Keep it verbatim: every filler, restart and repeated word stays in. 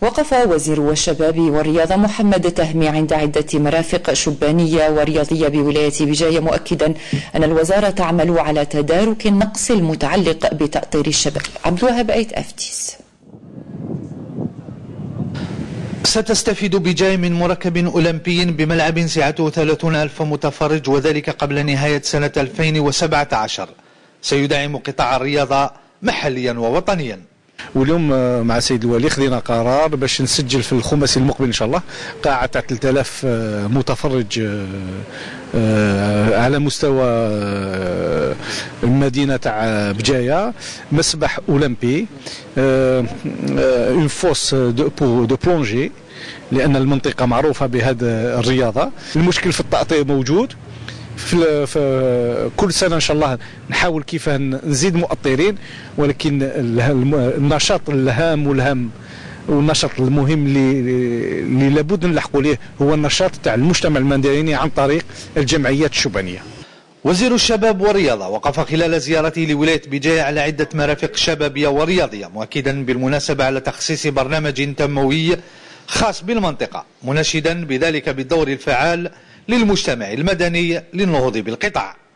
وقف وزير الشباب والرياضة محمد تهمي عند عدة مرافق شبانية ورياضية بولاية بجاية مؤكدا أن الوزارة تعمل على تدارك النقص المتعلق بتأطير الشباب. عبد الوهاب ايت افتيس. ستستفيد بجاية من مركب أولمبي بملعب سعته ثلاثين ألف متفرج وذلك قبل نهاية سنة ألفين وسبعة عشر. سيدعم قطاع الرياضة محليا ووطنيا. واليوم مع السيد الوالي خذينا قرار باش نسجل في الخمس المقبل ان شاء الله قاعه تاع ثلاثة آلاف متفرج على مستوى المدينه تاع بجايا، مسبح اولمبي، اون فوس دو دو بلونجي لان المنطقه معروفه بهذه الرياضه. المشكل في التأطير موجود، في كل سنة إن شاء الله نحاول كيفاه نزيد مؤطرين، ولكن النشاط الهام والهم والنشاط المهم اللي لابد نلحقوا ليه هو النشاط تاع المجتمع المدني عن طريق الجمعيات الشبانية. وزير الشباب والرياضة وقف خلال زيارته لولاية بجاية على عدة مرافق شبابية ورياضية، مؤكدا بالمناسبة على تخصيص برنامج تنموي خاص بالمنطقة، منشدا بذلك بالدور الفعال للمجتمع المدني للنهوض بالقطاع.